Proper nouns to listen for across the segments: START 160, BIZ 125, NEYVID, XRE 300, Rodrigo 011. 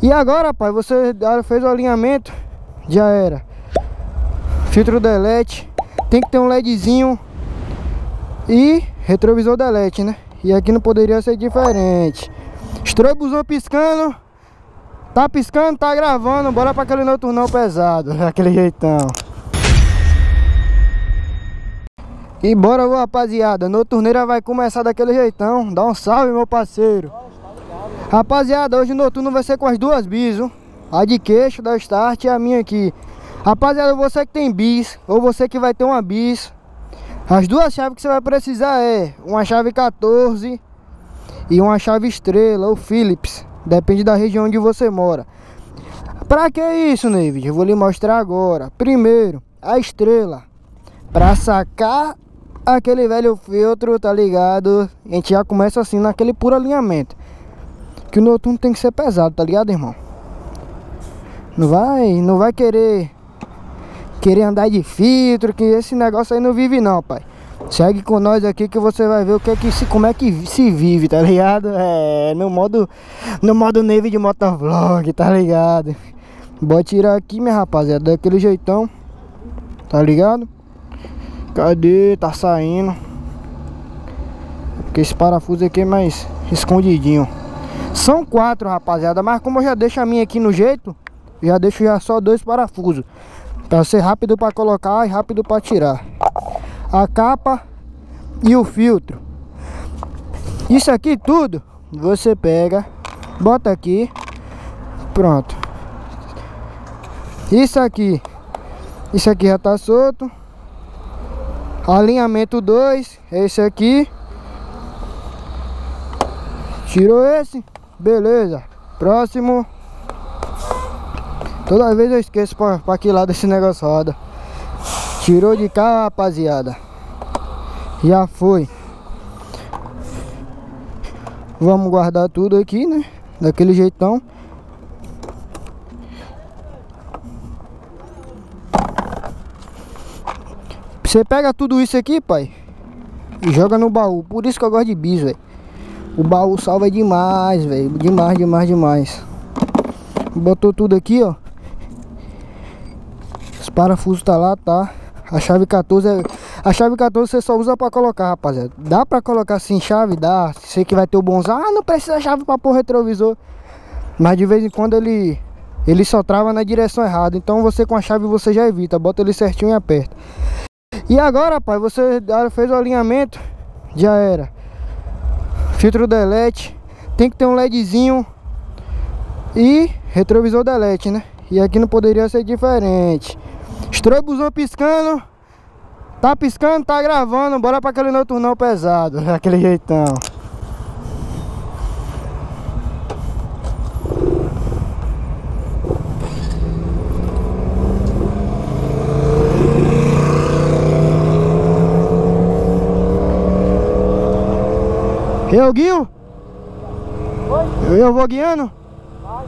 E agora, rapaz, você fez o alinhamento, já era. Filtro delete, tem que ter um ledzinho e retrovisor delete, né? E aqui não poderia ser diferente. Estrobozão piscando. Tá piscando, tá gravando. Bora pra aquele noturnão pesado, aquele jeitão. E bora, rapaziada, noturneira vai começar daquele jeitão. Dá um salve, meu parceiro. Rapaziada, hoje o noturno vai ser com as duas BIZ, a de queixo da Start e a minha aqui. Rapaziada, você que tem BIZ ou você que vai ter uma BIZ, as duas chaves que você vai precisar é uma chave 14 e uma chave estrela ou Phillips, depende da região onde você mora. Pra que isso, NEYVID? Eu vou lhe mostrar agora. Primeiro, a estrela, pra sacar aquele velho filtro, tá ligado? A gente já começa assim, naquele puro alinhamento. Que o noturno tem que ser pesado, tá ligado, irmão? Não vai querer andar de filtro, que esse negócio aí não vive não, pai. Segue com nós aqui que você vai ver o que é que se, como é que se vive, tá ligado? É, no modo NEYVID de motovlog, tá ligado? Bora tirar aqui, minha rapaziada, daquele jeitão, tá ligado? Cadê? Tá saindo. Porque esse parafuso aqui é mais escondidinho. São 4, rapaziada. Mas como eu já deixo a minha aqui no jeito, já deixo já só 2 parafusos, pra ser rápido pra colocar e rápido pra tirar. A capa e o filtro. Isso aqui tudo você pega, bota aqui. Pronto. Isso aqui já tá solto. Alinhamento 2, esse aqui. Tirou esse, beleza. Próximo. Toda vez eu esqueço pra que lado esse negócio roda. Tirou de cá, rapaziada. Já foi. Vamos guardar tudo aqui, né? Daquele jeitão. Você pega tudo isso aqui, pai, e joga no baú. Por isso que eu gosto de BIZ, velho. O baú salva demais, velho. Demais, demais, demais. Botou tudo aqui, ó. Os parafusos tá lá, tá. A chave 14 é... A chave 14 você só usa pra colocar, rapaziada. Dá pra colocar sem chave? Dá. Você que vai ter o bonzão. Ah, não precisa chave pra pôr retrovisor. Mas de vez em quando ele só trava na direção errada. Então você com a chave você já evita. Bota ele certinho e aperta. E agora, rapaz, você fez o alinhamento, já era. Filtro delete, tem que ter um ledzinho e retrovisor delete, né? E aqui não poderia ser diferente. Estrobozão piscando. Tá piscando, tá gravando. Bora pra aquele noturnão pesado, aquele jeitão. Eu guio? Oi? Eu vou guiando? Vai.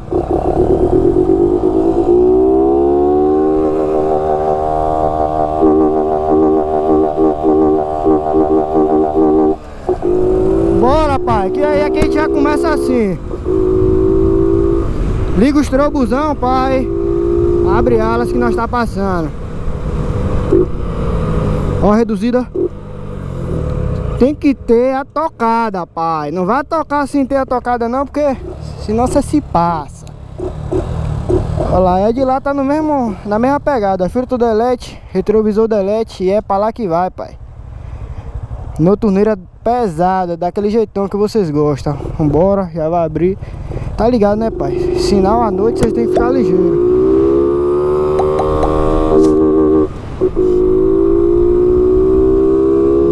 Bora, pai, que aí é que a gente já começa assim. Liga o estrobozão, pai. Abre alas que nós tá passando. Ó, reduzida. Tem que ter a tocada, pai. Não vai tocar sem ter a tocada não, porque senão você se passa. Olha lá, é de lá, tá no mesmo, na mesma pegada. Filtro delete, retrovisor delete, e é pra lá que vai, pai. Noturneira pesada, daquele jeitão que vocês gostam. Vambora, já vai abrir. Tá ligado, né, pai? Sinal à noite, vocês tem que ficar ligeiro.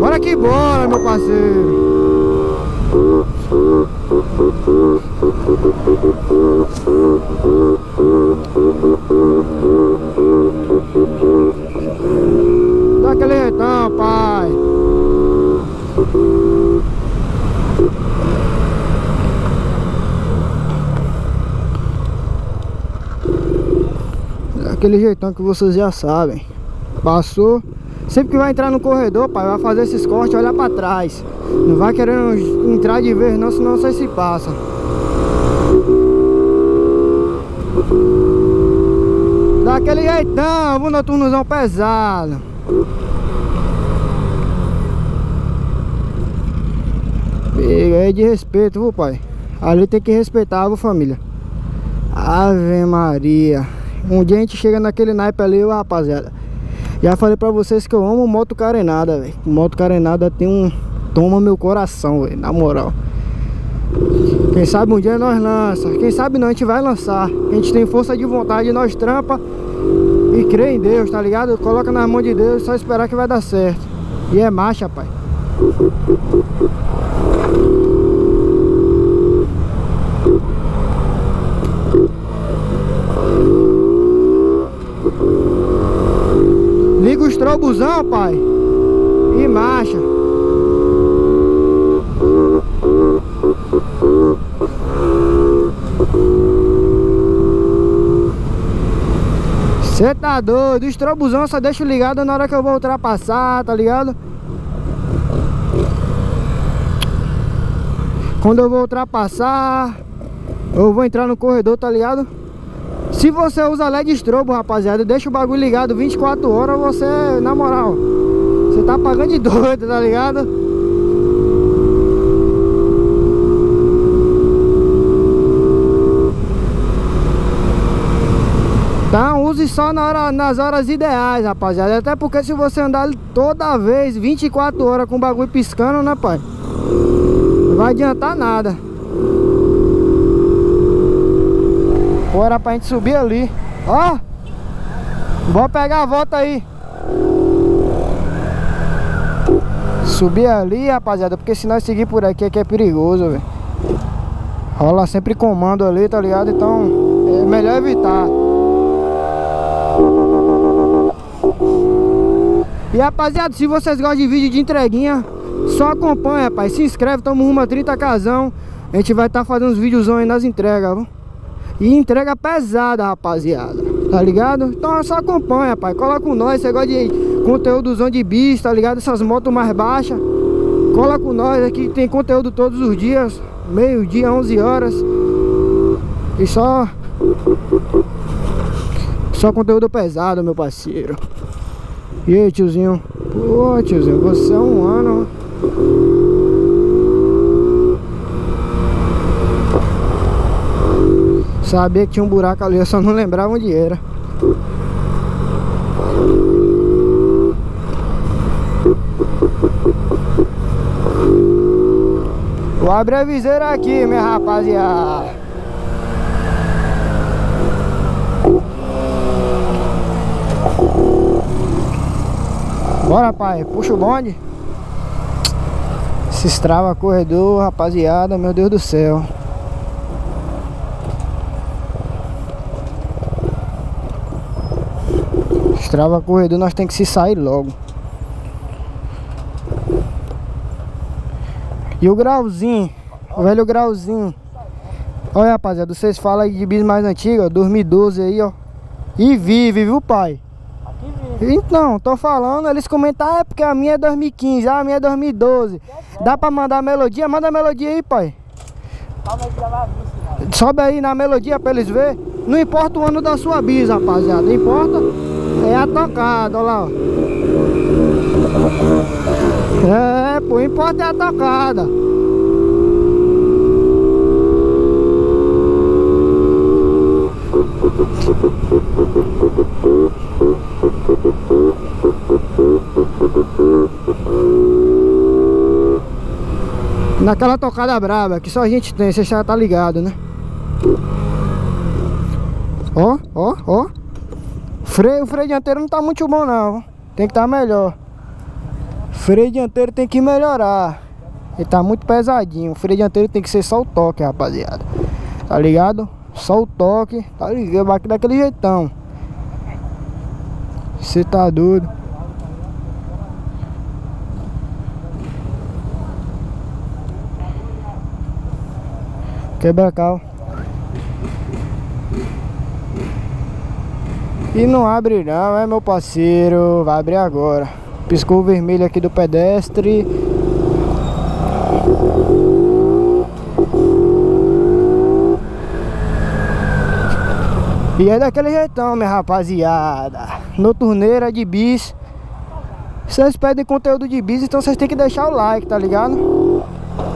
Bora que bora, meu parceiro. Dá aquele retão, pai. Dá aquele jeitão que vocês já sabem. Passou. Sempre que vai entrar no corredor, pai, vai fazer esses cortes, olhar pra trás. Não vai querendo entrar de vez não, senão você se passa. daquele jeitão, o noturnozão pesado. Pega aí de respeito, viu, pai? Ali tem que respeitar, viu, família? Ave Maria. Um dia a gente chega naquele naipe ali, viu, rapaziada. Já falei pra vocês que eu amo moto carenada, velho. Moto carenada tem um... Toma meu coração, velho, na moral. Quem sabe um dia nós lança. Quem sabe não, a gente vai lançar. A gente tem força de vontade, nós trampa e crê em Deus, tá ligado? Coloca nas mãos de Deus, só esperar que vai dar certo. E é marcha, pai. Liga o estrobuzão, pai, e marcha. Você tá doido, o estrobuzão só deixa ligado na hora que eu vou ultrapassar, tá ligado? Quando eu vou ultrapassar, eu vou entrar no corredor, tá ligado? Se você usa LED estrobo, rapaziada, deixa o bagulho ligado 24 horas, você, na moral, você tá pagando de doido, tá ligado? Então use só na hora, nas horas ideais, rapaziada. Até porque se você andar toda vez 24 horas com o bagulho piscando, né, pai? Não vai adiantar nada. Pô, era pra gente subir ali. Ó! Vou pegar a volta aí. Subir ali, rapaziada, porque se nós seguir por aqui, aqui é perigoso, velho. Rola sempre comando ali, tá ligado? Então é melhor evitar. E rapaziada, se vocês gostam de vídeo de entreguinha, só acompanha, rapaz. Se inscreve, tamo rumo a 30 casão. A gente vai estar fazendo uns videozão aí nas entregas, viu? E entrega pesada, rapaziada, tá ligado? Então só acompanha, rapaz. Cola com nós, você gosta de conteúdozão de bis, tá ligado? Essas motos mais baixas. Cola com nós, aqui tem conteúdo todos os dias. Meio-dia, 11 horas. E só... Só conteúdo pesado, meu parceiro. E aí, tiozinho? Pô, tiozinho, você é um ano. Sabia que tinha um buraco ali, eu só não lembrava onde era. Vou abrir a viseira aqui, minha rapaziada. Bora, pai, puxa o bonde. Se estrava corredor, rapaziada, meu Deus do céu. Estrava corredor, nós tem que se sair logo. E o grauzinho, o velho grauzinho. Olha, rapaziada, vocês falam aí de bis mais antiga, ó, 2012 aí, ó. E vive, viu, pai? Então, tô falando, eles comentaram, ah, é porque a minha é 2015, a minha é 2012. Dá pra mandar a melodia? Manda a melodia aí, pai. Sobe aí na melodia pra eles verem. Não importa o ano da sua bis, rapaziada. Importa é a tocada, ó lá, ó. É, pô, importa é a tocada. Naquela tocada braba que só a gente tem, você já tá ligado, né? Ó, ó, ó. Freio, o freio dianteiro não tá muito bom não. Tem que tá melhor. Freio dianteiro tem que melhorar. Ele tá muito pesadinho. O freio dianteiro tem que ser só o toque, rapaziada. Tá ligado? Só o toque, tá ligado? Aqui daquele jeitão. Você tá doido. Quebra-cal. E não abre não, é, meu parceiro. Vai abrir agora. Piscou o vermelho aqui do pedestre. E é daquele jeitão, minha rapaziada. Noturneira de bis. Vocês pedem conteúdo de bis, então vocês têm que deixar o like, tá ligado?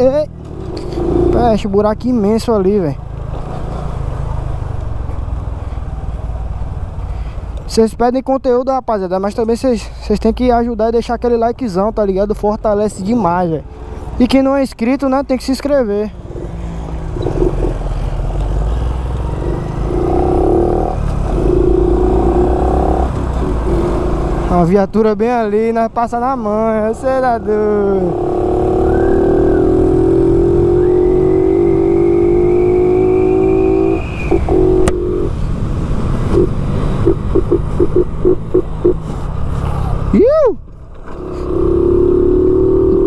E... peste, buraco imenso ali, velho. Vocês pedem conteúdo, rapaziada, mas também vocês têm que ajudar e deixar aquele likezão, tá ligado? Fortalece demais, velho. E quem não é inscrito, né, tem que se inscrever. Uma viatura bem ali, nós passa na manha, eu sei da dor.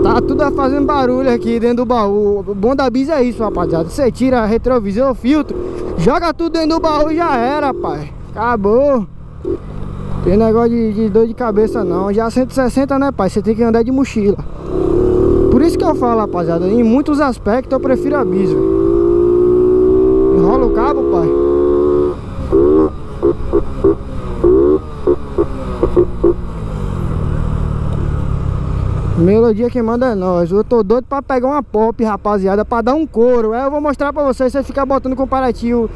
Tá tudo fazendo barulho aqui dentro do baú. O bom da BIZ é isso, rapaziada. Você tira retrovisor, filtro, joga tudo dentro do baú e já era, rapaz. Acabou. Tem negócio de dor de cabeça não. Já 160, né, pai? Você tem que andar de mochila. Por isso que eu falo, rapaziada, em muitos aspectos eu prefiro a BIZ. Enrola o cabo, pai. Melodia que manda é nós. Eu tô doido pra pegar uma pop, rapaziada, pra dar um couro. Eu vou mostrar pra vocês, você ficar botando comparativo.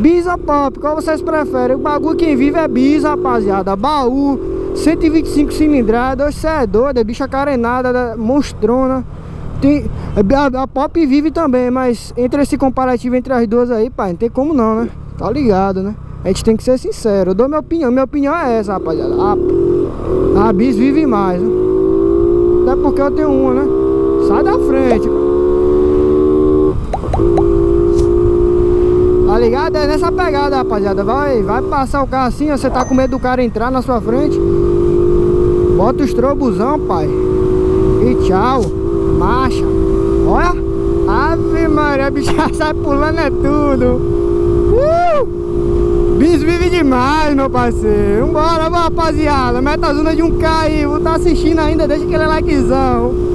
BIZ ou pop, qual vocês preferem? O bagulho quem vive é BIZ, rapaziada. Baú, 125 cilindradas. Você é doido, é bicha carenada, monstrona. Tem, a pop vive também, mas entre esse comparativo entre as duas aí, pai, não tem como não, né? Tá ligado, né? A gente tem que ser sincero. Eu dou minha opinião é essa, rapaziada. A BIZ vive mais, né? Até porque eu tenho uma, né? Sai da frente, cara. Tá ligado? É nessa pegada, rapaziada. Vai passar o carro assim, ó. Você tá com medo do cara entrar na sua frente. Bota o estrobuzão, pai. E tchau. Marcha. Olha. Ave Maria, a bicha sai pulando é tudo. BIZ vive demais, meu parceiro. Vambora, vamos, rapaziada. Meta a zona de 1K aí. Vou estar assistindo ainda. Deixa aquele likezão.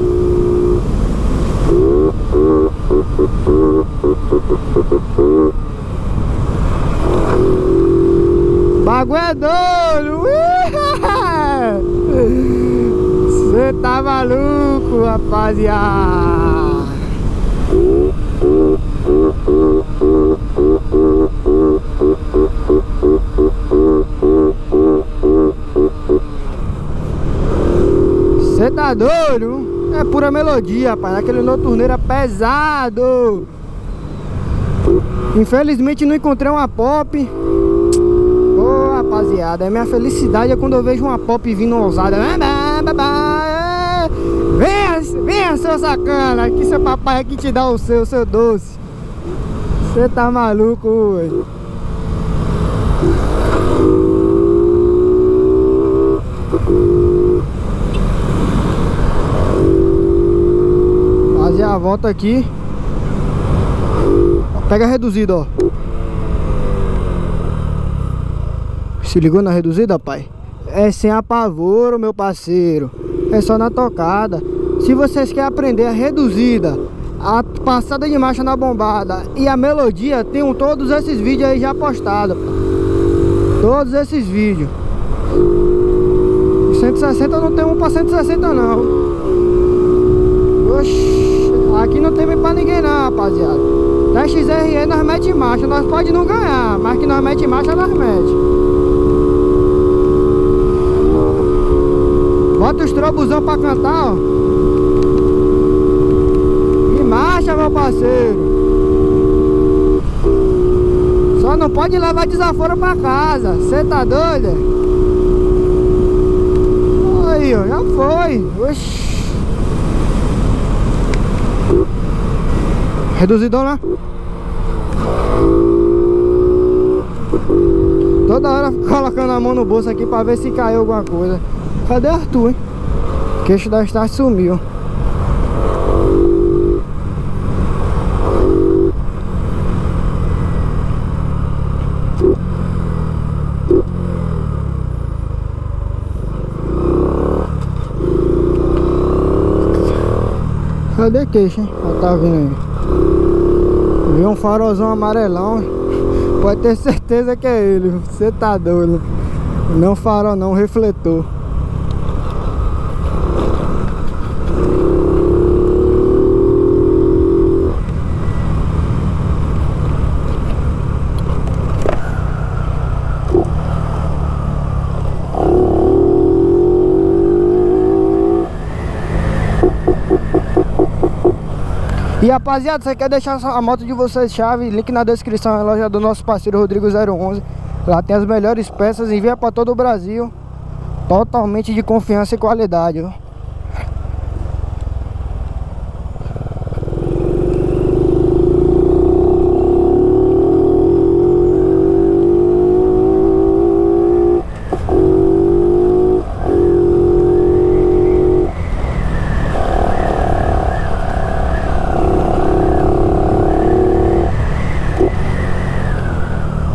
Bagulho é doido. Você tá maluco, rapaziada. Você tá doido? É pura melodia, rapaz. Aquele noturneiro é pesado. Infelizmente não encontrei uma pop. Rapaziada, minha felicidade é quando eu vejo uma pop vindo ousada. Venha, seu sacana. Aqui seu papai aqui te dá o seu doce. Você tá maluco, ué. Fazer a volta aqui. Pega reduzido, ó. Se ligou na reduzida, pai? É sem apavoro, meu parceiro. É só na tocada. Se vocês querem aprender a reduzida, a passada de marcha na bombada e a melodia, tem todos esses vídeos aí já postados. Todos esses vídeos. 160 não tem um pra 160 não. Oxi, aqui não tem pra ninguém não, rapaziada. Na XRE nós mete marcha. Nós pode não ganhar, mas que nós mete marcha, nós mete. Bota o estrobuzão pra cantar, ó. E marcha, meu parceiro. Só não pode levar desaforo pra casa. Cê tá doido? Aí, ó, já foi. Oxi. Reduzidão, né? Toda hora colocando a mão no bolso aqui pra ver se caiu alguma coisa. Cadê o Arthur, hein? O queixo da Start sumiu. Cadê queixo, hein? Ó, tá vindo aí. Viu um farolzão amarelão, hein? Pode ter certeza que é ele. Você tá doido. Não farol não, refletor. E rapaziada, você quer deixar a moto de vocês chave? Link na descrição, é a loja do nosso parceiro Rodrigo 011. Lá tem as melhores peças, envia para todo o Brasil. Totalmente de confiança e qualidade, ó.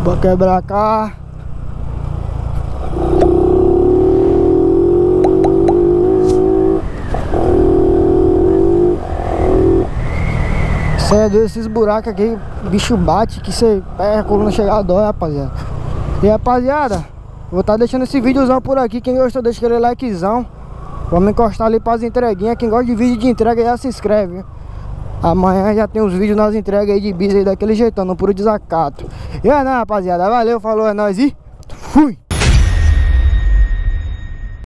Vou quebrar cá. Sério, esses buracos aqui, bicho bate, que você pega a coluna, chegar dói, rapaziada. E rapaziada, vou estar deixando esse vídeozão por aqui. Quem gostou, deixa aquele likezão. Vamos encostar ali para as entreguinhas. Quem gosta de vídeo de entrega já se inscreve, viu? Amanhã já tem uns vídeos nas entregas aí de Biz aí daquele jeitão, não por desacato. E é nóis, rapaziada. Valeu, falou, é nóis e fui!